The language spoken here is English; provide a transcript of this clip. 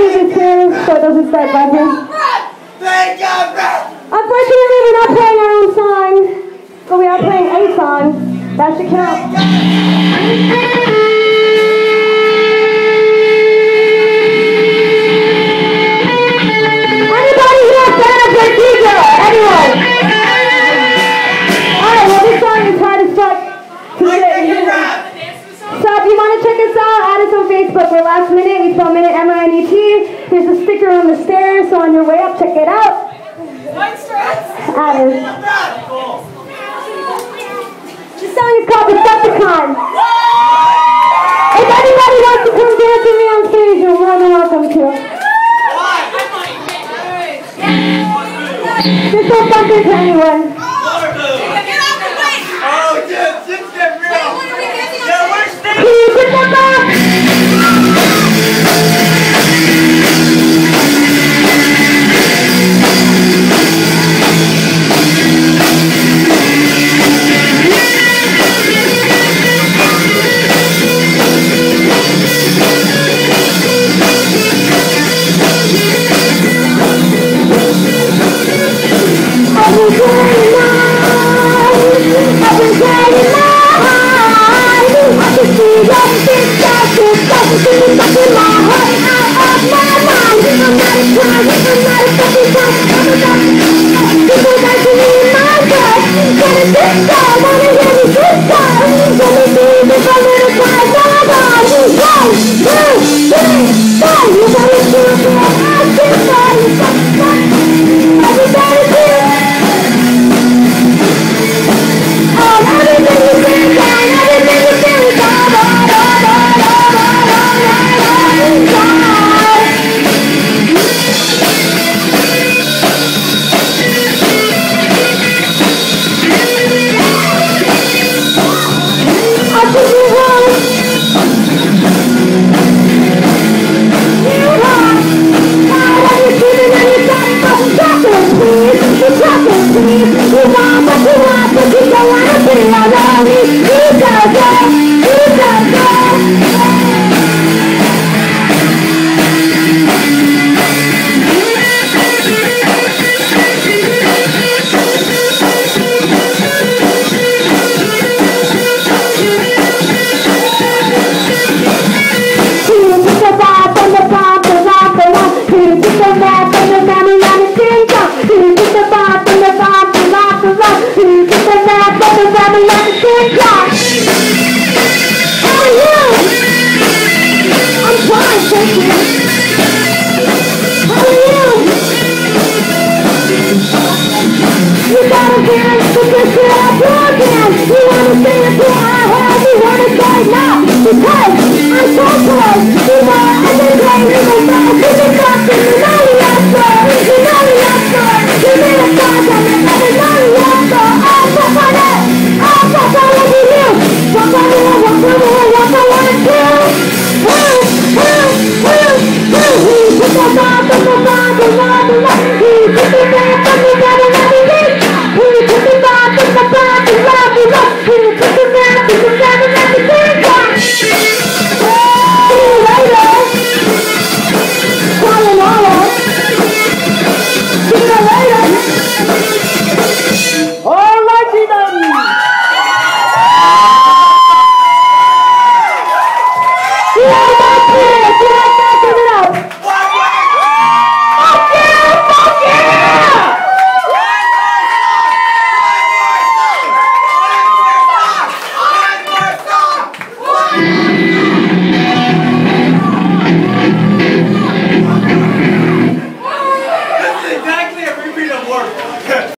resistance for those who fight back. Unfortunately, we're not playing our own song, but we are playing a song. That should count. Facebook. We're Last Minute. We spell Minute M-I-N-E-T. Here's a sticker on the stairs, so on your way up, check it out. This song is called Deceptacon. If anybody wants to come dance with me on stage, you're more than welcome to. There's no bumpers to anyone.